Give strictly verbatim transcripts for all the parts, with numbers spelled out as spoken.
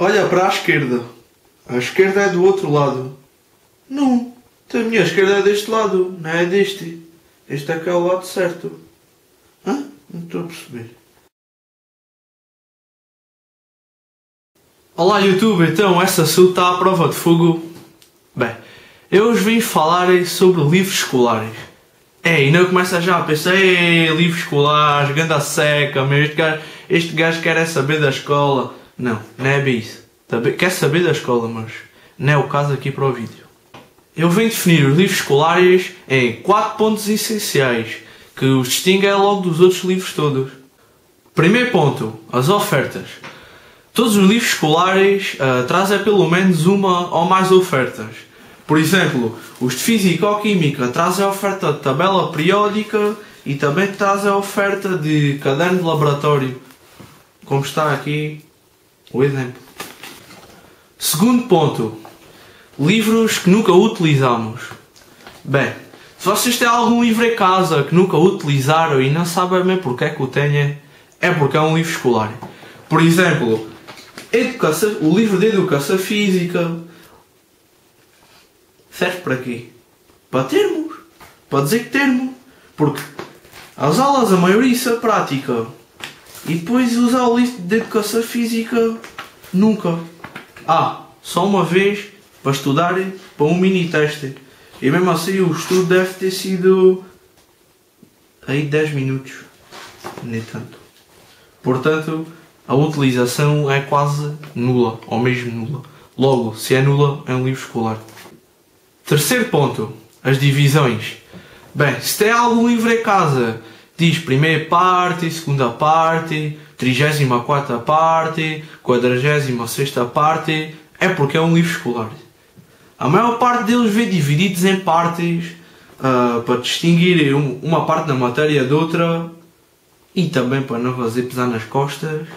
Olha para a esquerda. A esquerda é do outro lado. Não. A minha esquerda é deste lado, não é deste. Este é que é o lado certo. Hã? Não estou a perceber. Olá YouTube, então essa assunto está à prova de fogo. Bem, eu hoje vim falar sobre livros escolares. Ei, não começa já a pensar, ei, livros escolares, ganda seca, meu, este gajo, este gajo quer é saber da escola. Não, não é bem isso. Quer saber da escola, mas não é o caso aqui para o vídeo. Eu venho definir os livros escolares em quatro pontos essenciais, que os distinguem logo dos outros livros todos. Primeiro ponto, as ofertas. Todos os livros escolares uh, trazem pelo menos uma ou mais ofertas. Por exemplo, os de Físico-Química trazem a oferta de tabela periódica e também trazem a oferta de caderno de laboratório, como está aqui o exemplo. Segundo ponto, livros que nunca utilizamos. Bem, se vocês têm algum livro em casa que nunca utilizaram e não sabem bem porque é que o têm, é porque é um livro escolar. Por exemplo, Educação, o livro de Educação Física serve para quê? Para termos, para dizer que termo, porque as aulas, a maioria isso é prática, e depois usar o livro de Educação Física nunca. Ah, só uma vez para estudar para um mini teste, e mesmo assim o estudo deve ter sido aí dez minutos, nem tanto. Portanto, a utilização é quase nula, ou mesmo nula. Logo, se é nula, é um livro escolar. Terceiro ponto, as divisões. Bem, se tem algum livro em casa, diz primeira parte, segunda parte, trigésima quarta parte, quadragésima sexta parte, é porque é um livro escolar. A maior parte deles vê divididos em partes, uh, para distinguir uma parte da matéria de outra, e também para não fazer pesar nas costas.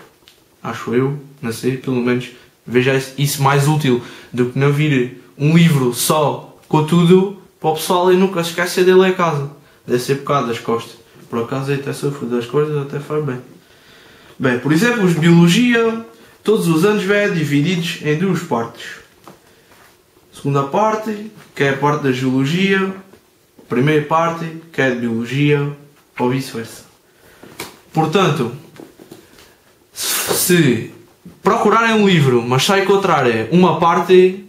Acho eu, não sei, pelo menos veja isso mais útil do que não vir um livro só com tudo para o pessoal e nunca se esquecer dele em casa. Deve ser por causa das costas. Por acaso até sofro das costas, até faz bem. Bem, por exemplo, os de Biologia, todos os anos vêm divididos em duas partes. Segunda parte, que é a parte da Geologia. Primeira parte, que é de Biologia, ou vice-versa. Portanto, se procurarem um livro, mas só encontrarem uma parte,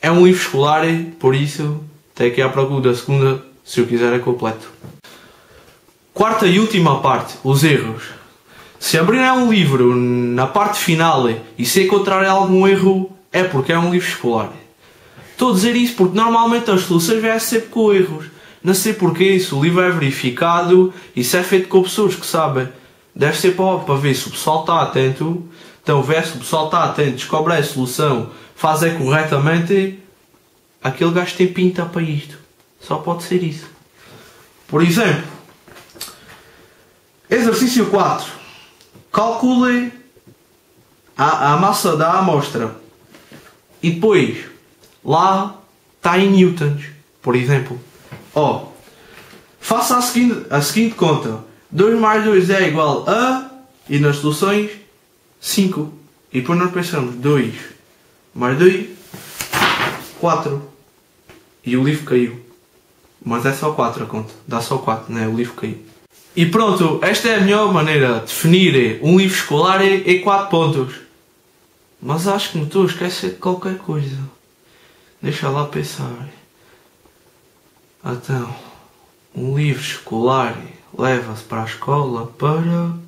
é um livro escolar, por isso tem que ir à procura da segunda, se eu quiser é completo. Quarta e última parte, os erros. Se abrirem um livro na parte final e se encontrarem algum erro, é porque é um livro escolar. Estou a dizer isso porque normalmente as soluções vêm sempre com erros. Não sei porquê, se o livro é verificado e se é feito com pessoas que sabem. Deve ser para, para ver se o pessoal está atento. Então vê se o pessoal está atento, descobre a solução, faz é corretamente. Aquele gajo tem pinta para isto. Só pode ser isso. Por exemplo, exercício quatro. Calcule a, a massa da amostra. E depois, lá está em newtons, por exemplo. Ó, faça a seguinte, a seguinte conta. dois mais dois é igual a... E nas soluções, cinco. E depois nós pensamos, dois mais dois, quatro. E o livro caiu. Mas é só quatro a conta. Dá só quatro, né? O livro caiu. E pronto, esta é a melhor maneira de definir um livro escolar em quatro pontos. Mas acho que me estou a esquecer de qualquer coisa. Deixa lá pensar. Então, um livro escolar leva-se para a escola para...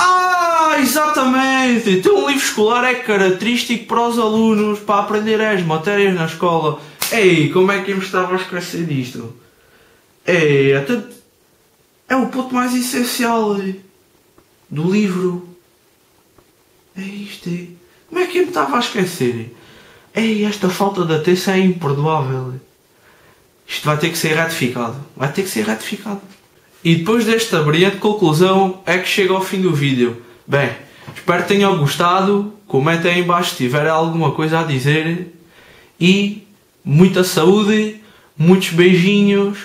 Ah, exatamente! Então um livro escolar é característico para os alunos, para aprender as matérias na escola. Ei, como é que eu me estava a esquecer disto? Ei, até... é o ponto mais essencial do livro. É isto. Como é que eu me estava a esquecer? Ei, esta falta de atenção é imperdoável. Isto vai ter que ser ratificado. Vai ter que ser ratificado. E depois desta brilhante conclusão é que chega ao fim do vídeo. Bem, espero que tenham gostado. Comentem aí em baixo se tiverem alguma coisa a dizer. E muita saúde, muitos beijinhos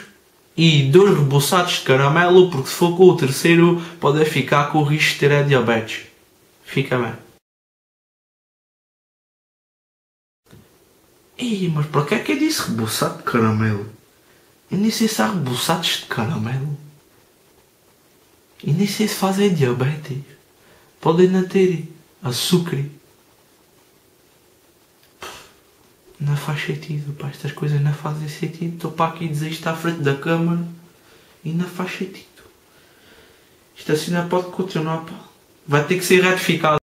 e dois reboçados de caramelo, porque se for com o terceiro podem ficar com o risco de ter diabetes. Fica bem. Ei, mas para que é que eu disse rebuçado de caramelo? Eu nem sei se há rebuçados de caramelo. E nem sei se fazem diabetes. Podem não ter açúcar. Não faz sentido, pá, estas coisas não fazem sentido. Estou para aqui dizer isto à frente da câmara e não faz sentido. Isto assim não pode continuar, pá. Vai ter que ser ratificado.